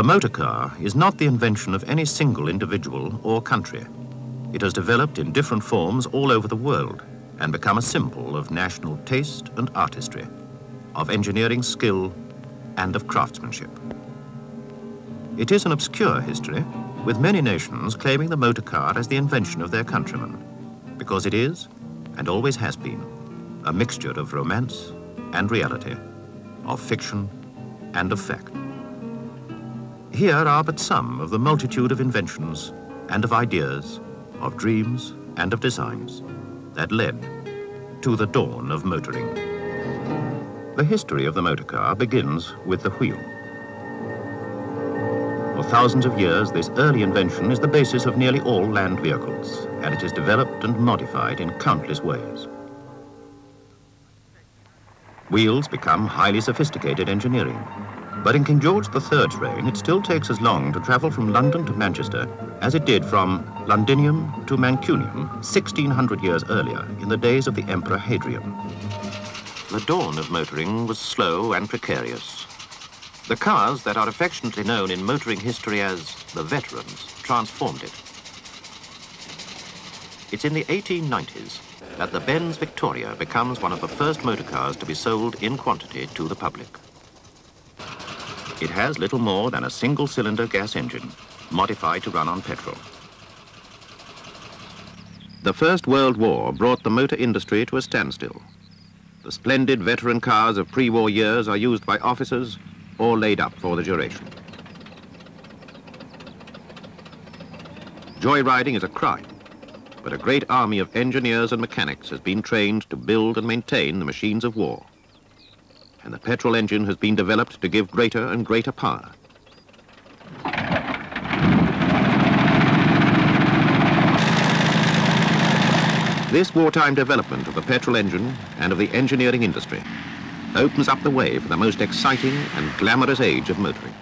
The motor car is not the invention of any single individual or country. It has developed in different forms all over the world and become a symbol of national taste and artistry, of engineering skill and of craftsmanship. It is an obscure history, with many nations claiming the motor car as the invention of their countrymen, because it is, and always has been, a mixture of romance and reality, of fiction and of fact. Here are but some of the multitude of inventions and of ideas, of dreams and of designs that led to the dawn of motoring. The history of the motor car begins with the wheel. For thousands of years, this early invention is the basis of nearly all land vehicles, and it is developed and modified in countless ways. Wheels become highly sophisticated engineering, but in King George III's reign, it still takes as long to travel from London to Manchester as it did from Londinium to Mancunium 1,600 years earlier, in the days of the Emperor Hadrian. The dawn of motoring was slow and precarious. The cars that are affectionately known in motoring history as the veterans transformed it. It's in the 1890s that the Benz Victoria becomes one of the first motor cars to be sold in quantity to the public. It has little more than a single-cylinder gas engine, modified to run on petrol. The First World War brought the motor industry to a standstill. The splendid veteran cars of pre-war years are used by officers, or laid up for the duration. Joyriding is a crime, but a great army of engineers and mechanics has been trained to build and maintain the machines of war. And the petrol engine has been developed to give greater and greater power. This wartime development of the petrol engine and of the engineering industry opens up the way for the most exciting and glamorous age of motoring.